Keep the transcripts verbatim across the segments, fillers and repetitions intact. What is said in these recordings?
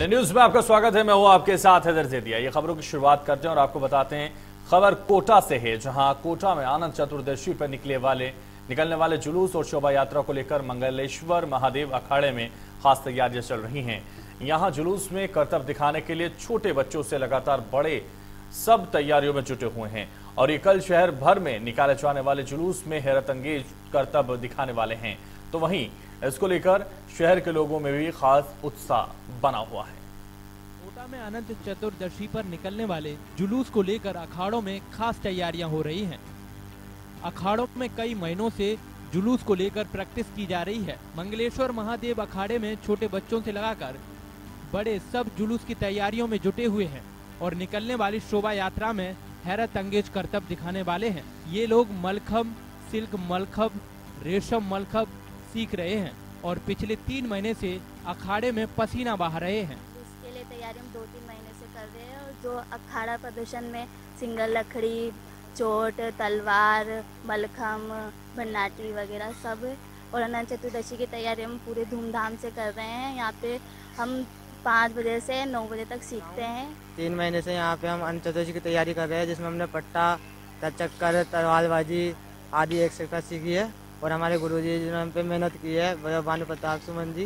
Indian news में आपका स्वागत है। मैं हूं आपके साथ हैदर ज़ेदिया। ये खबरों की शुरुआत करते हैं और आपको बताते हैं खबर कोटा से है, जहां कोटा में अनंत चतुर्दशी पर निकले वाले निकलने वाले जुलूस और शोभा यात्रा को लेकर मंगलेश्वर महादेव अखाड़े में खास तैयारियां चल रही हैं। यहां जुलूस में करतब दिखाने के लिए छोटे बच्चों से लगातार बड़े सब तैयारियों में जुटे हुए हैं और ये कल शहर भर में निकाले जाने वाले जुलूस में हैरत अंगेज करतब दिखाने वाले हैं। तो वहीं इसको लेकर शहर के लोगों में भी खास उत्साह बना हुआ है। कोटा में अनंत चतुर्दशी पर निकलने वाले जुलूस को लेकर अखाड़ों में खास तैयारियां हो रही हैं। अखाड़ों में कई महीनों से जुलूस को लेकर प्रैक्टिस की जा रही है। मंगलेश्वर महादेव अखाड़े में छोटे बच्चों से लगाकर बड़े सब जुलूस की तैयारियों में जुटे हुए हैं और निकलने वाली शोभा यात्रा में हैरत अंगेज करतब दिखाने वाले हैं। ये लोग मलखम, सिल्क मलखब, रेशम मलखब सीख रहे हैं और पिछले तीन महीने से अखाड़े में पसीना बहा रहे हैं। इसके लिए तैयारी हम दो तीन महीने से कर रहे हैं और जो अखाड़ा प्रदर्शन में सिंगल लकड़ी, चोट, तलवार, मलखम, भन्नाटी वगैरह सब, और अनंत चतुर्दशी की तैयारी हम पूरे धूमधाम से कर रहे हैं। यहाँ पे हम पाँच बजे से नौ बजे तक सीखते हैं। तीन महीने से यहाँ पे हम अनंत चतुर्दशी की तैयारी कर रहे हैं, जिसमें हमने पट्टा, चक्कर, तलवारबाजी आदि एक शिक्षा सीखी है और हमारे गुरुजी जिन्होंने हम पे मेहनत की है, भानु प्रताप सुमन जी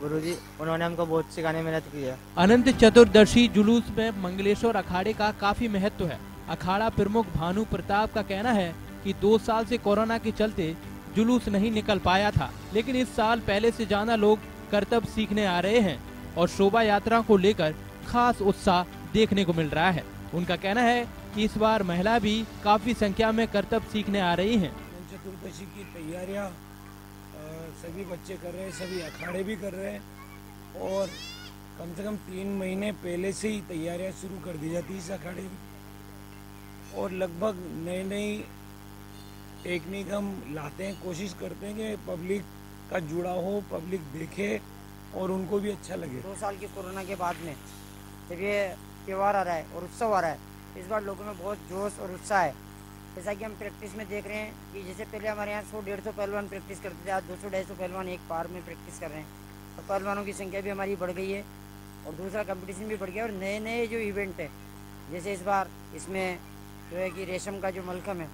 गुरुजी, उन्होंने हमको बहुत सिखाने मेहनत की है। अनंत चतुर्दशी जुलूस में मंगलेश्वर अखाड़े का काफी महत्व है। अखाड़ा प्रमुख भानु प्रताप का कहना है कि दो साल से कोरोना के चलते जुलूस नहीं निकल पाया था, लेकिन इस साल पहले से ज्यादा लोग करतब सीखने आ रहे हैं और शोभा यात्रा को लेकर खास उत्साह देखने को मिल रहा है। उनका कहना है कि इस बार महिला भी काफी संख्या में करतब सीखने आ रही हैं। चतुर्दशी की तैयारियां सभी बच्चे कर रहे हैं, सभी अखाड़े भी कर रहे हैं और कम से कम तीन महीने पहले से ही तैयारियां शुरू कर दी जाती है इस अखाड़े में और लगभग नई नई टेक्निक हम लाते हैं, कोशिश करते हैं कि पब्लिक का जुड़ा हो, पब्लिक देखे और उनको भी अच्छा लगे। दो साल की कोरोना के बाद में जब ये त्यौहार आ रहा है और उत्सव आ रहा है, इस बार लोगों में बहुत जोश और उत्साह है। जैसा कि हम प्रैक्टिस में देख रहे हैं कि जैसे पहले हमारे यहाँ सौ डेढ़ सौ पहलवान प्रैक्टिस करते थे, आज दो सौ ढाई सौ पहलवान एक पार में प्रैक्टिस कर रहे हैं और पहलवानों की संख्या भी हमारी बढ़ गई है और दूसरा कंपटीशन भी बढ़ गया और नए नए जो इवेंट है, जैसे इस बार इसमें जो है कि रेशम का जो मलखम है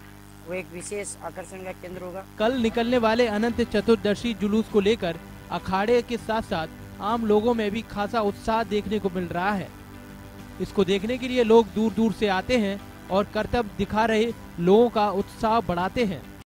वो एक विशेष आकर्षण का केंद्र होगा। कल निकलने वाले अनंत चतुर्दशी जुलूस को लेकर अखाड़े के साथ साथ आम लोगों में भी खासा उत्साह देखने को मिल रहा है। इसको देखने के लिए लोग दूर दूर से आते हैं और करतब दिखा रहे लोगों का उत्साह बढ़ाते हैं।